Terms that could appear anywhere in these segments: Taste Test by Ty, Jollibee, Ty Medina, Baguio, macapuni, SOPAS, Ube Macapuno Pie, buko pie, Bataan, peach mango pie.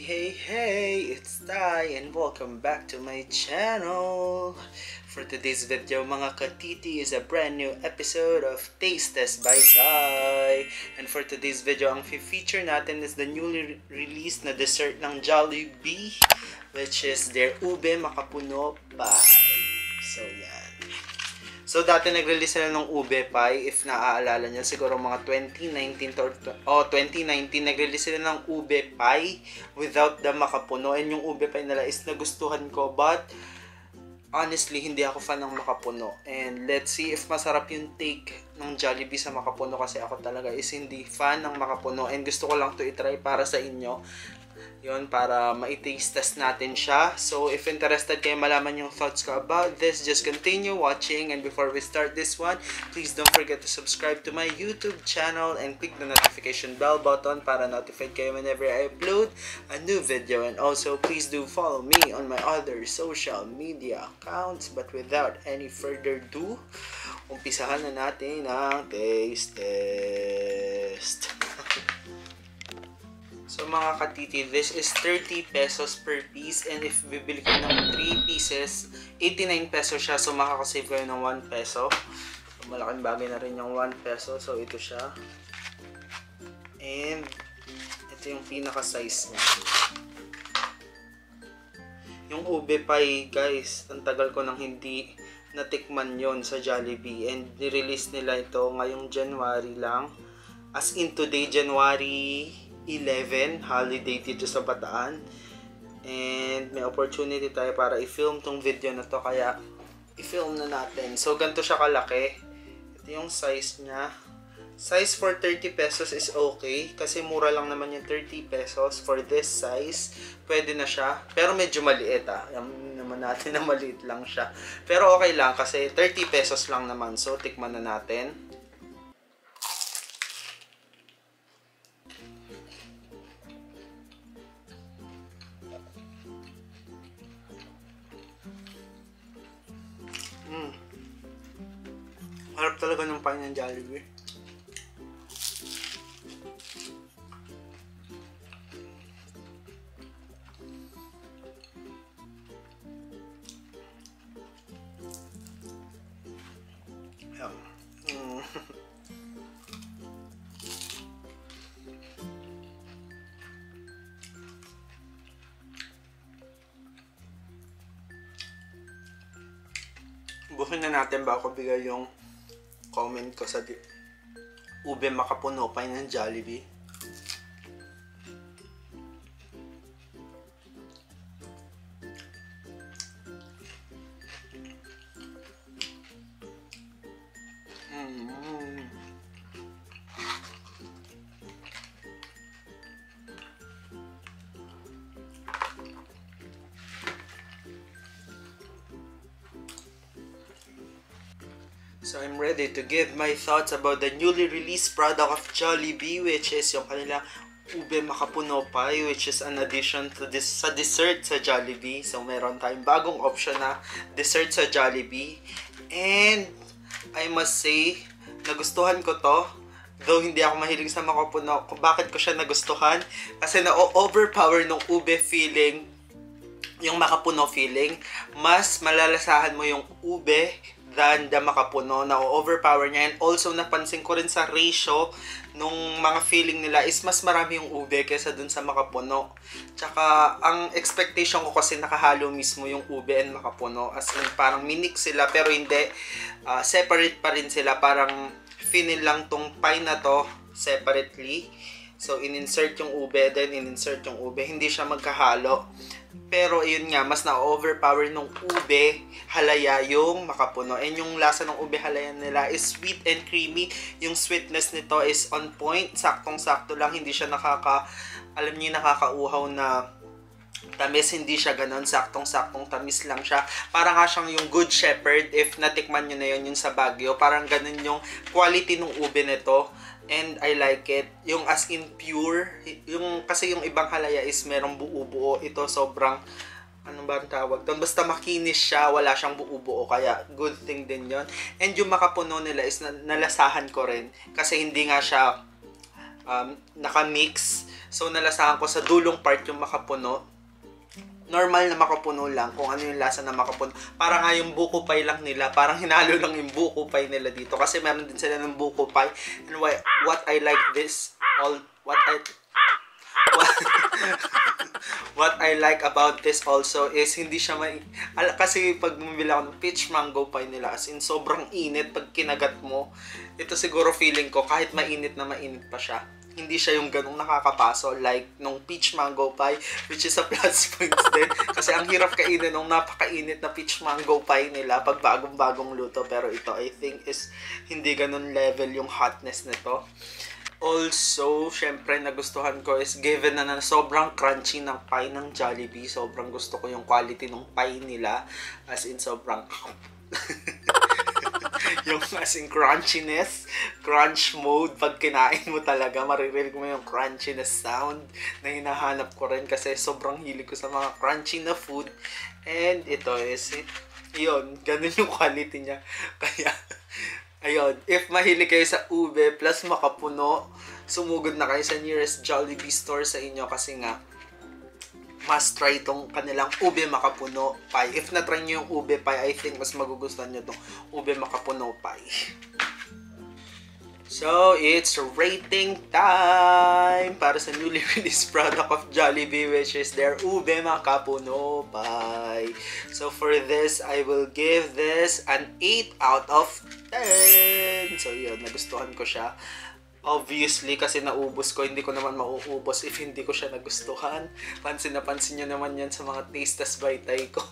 Hey, it's Ty and welcome back to my channel. For today's video mga katiti is a brand new episode of Taste Test by Ty. And for today's video, ang feature natin is the newly released na dessert ng Jollibee, which is their Ube Macapuno Pie. So yan. So dati nag-release na ng Ube Pie, if naaalala niyo, siguro mga 2019 or 2019 nag-release na ng Ube Pie without the Macapuno, and yung Ube Pie nila is nagustuhan ko, but honestly hindi ako fan ng Macapuno. And let's see if masarap yung take ng Jollibee sa Macapuno, kasi ako talaga is hindi fan ng Macapuno and gusto ko lang to i-try para sa inyo. Yon, para ma-taste test natin siya. So, if interested kayo malaman yung thoughts ko about this, just continue watching. And before we start this one, please don't forget to subscribe to my YouTube channel and click the notification bell button para notified kayo whenever I upload a new video. And also, please do follow me on my other social media accounts. But without any further ado, umpisahan na natin ang taste test. So mga katiti, this is 30 pesos per piece, and if bibili ko ng 3 pieces, 89 pesos siya, so makakasave kayo ng 1 peso. So, malaking bagay na rin yung 1 peso, so ito siya. And ito yung pinaka-size niya. Yung ube pie, guys, ang tagal ko nang hindi natikman yon sa Jollibee, and nirelease nila ito ngayong January lang. As in today, January 11, holiday dito sa Bataan, and may opportunity tayo para i-film tong video na to, kaya i-film na natin. So ganito siya kalaki, ito yung size niya. Size for 30 pesos is okay kasi mura lang naman yung 30 pesos for this size, pwede na siya, pero medyo maliit alam naman natin na maliit lang siya, pero okay lang kasi 30 pesos lang naman. So tikman na natin. Harap talaga ng pie ng Jollibee. Buhin na natin bago bigay yung comment ko sa Ube Macapuno Pie ng Jollibee. So I'm ready to give my thoughts about the newly released product of Jollibee, which is yung kanila Ube Macapuno Pie, which is an addition to this sa dessert sa Jollibee. So meron tayong bagong option na dessert sa Jollibee, and I must say nagustuhan ko to, though hindi ako mahilig sa Macapuno. Bakit ko siya nagustuhan? Kasi na-overpower ng ube feeling, yung Macapuno feeling. Mas malalasahan mo yung ube than the Macapuno, na overpower niya. And also napansin ko rin sa ratio nung mga feeling nila is mas marami yung ube kaysa dun sa Macapuno. Tsaka ang expectation ko kasi nakahalo mismo yung ube and Macapuno, as in parang minix sila, pero hindi, separate pa rin sila. Parang finil lang tong pie na to separately, so in-insert yung ube, then in-insert yung ube, hindi siya magkahalo. Pero ayun nga, mas na-overpower nung ube halaya yung Macapuno. And yung lasa ng ube halaya nila is sweet and creamy. Yung sweetness nito is on point, saktong-sakto lang, hindi siya alam niyo, nakakauhaw na tamis, hindi siya ganun, saktong-saktong tamis lang siya. Parang nga siyang yung Good Shepherd, if natikman nyo na yun, yung sa Baguio, parang ganun yung quality ng ube nito. And I like it. Yung as in pure. Yung, kasi yung ibang halaya is merong buo-buo. Ito sobrang, ano ba ang tawag doon? Basta makinis siya, wala siyang buo-buo. Kaya good thing din yon. And yung Macapuno nila is nalasahan ko rin. Kasi hindi nga siya naka-mix. So, nalasahan ko sa dulong part yung makapuno. Normal na makapuno lang kung ano yung lasa na makapuno. Para nga yung buko pie lang nila. Parang hinalo lang yung buko pie nila dito. Kasi meron din sila ng buko pie. And why, what I like this, all, what I like about this also is hindi siya kasi pag bumili ako ng peach mango pie nila, as in sobrang init pag kinagat mo. Ito siguro feeling ko, kahit mainit pa siya, hindi siya yung ganong nakakapaso like nung peach mango pie, which is a plus points din. Kasi ang hirap kainin nung napakainit na peach mango pie nila pag bagong-bagong luto. Pero ito, I think is hindi ganon level yung hotness nito. Also, syempre, nagustuhan ko is given na sobrang crunchy ng pie ng Jollibee. Sobrang gusto ko yung quality ng pie nila. As in, sobrang... yung as in crunchiness, crunch mode. Pag kinain mo talaga, maririnig mo yung crunchiness sound na hinahanap ko rin. Kasi sobrang hilig ko sa mga crunchy na food. And ito is... yun, ganun yung quality niya. Kaya... ayun, if mahilig kayo sa ube plus makapuno, sumugod na kayo sa nearest Jollibee store sa inyo kasi nga must try itong kanilang ube macapuno pie. If na-try nyo yung ube pie, I think mas magugustuhan nyo itong ube macapuno pie. So, it's rating time para sa newly released product of Jollibee, which is their Ube Macapuno Pie. So, for this, I will give this an 8 out of 10. So, yun, nagustuhan ko siya. Obviously, kasi naubos ko, hindi ko naman mauubos if hindi ko siya nagustuhan. Pansin na pansin nyo naman yan sa mga Taste Test by Ty ko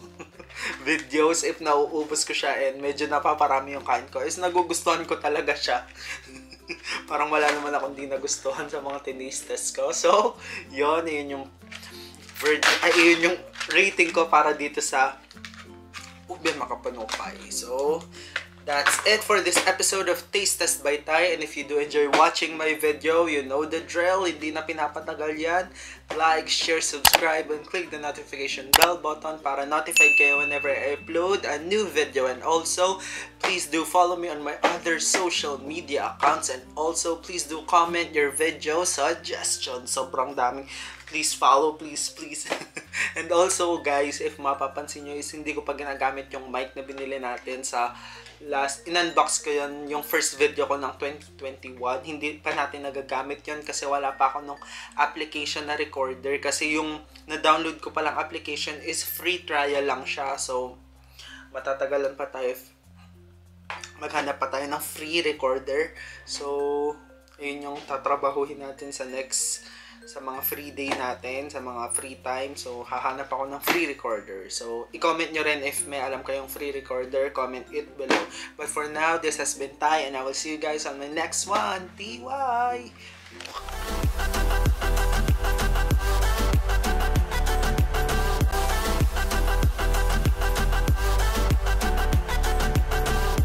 videos. If nauubos ko siya and medyo napaparami yung kain ko, is nagugustuhan ko talaga siya. Parang wala naman akong di nagustuhan sa mga tinistes ko. So, yun. Yun yung rating ko para dito sa Ube Macapuno Pie. So, that's it for this episode of Taste Test by Ty. And if you do enjoy watching my video, you know the drill. Hindi na pinapatagal yan. Like, share, subscribe, and click the notification bell button para notified kayo whenever I upload a new video. And also, please do follow me on my other social media accounts. And also, please do comment your video suggestions. Sobrang daming. Please follow, please. And also, guys, if mapapansin nyo is hindi ko pa ginagamit yung mic na binili natin sa last, in-unbox ko yun, yung first video ko ng 2021. Hindi pa natin nagagamit yun kasi wala pa ako nung application na recorder. Kasi yung na-download ko palang application is free trial lang siya. So, matatagalan pa tayo if maghanap pa tayo ng free recorder. So, yun yung tatrabahuhin natin sa next sa mga free day natin, sa mga free time. So, hahanap ako ng free recorder. So, i-comment nyo rin if may alam kayong free recorder. Comment it below. But for now, this has been Ty and I will see you guys on my next one. TY!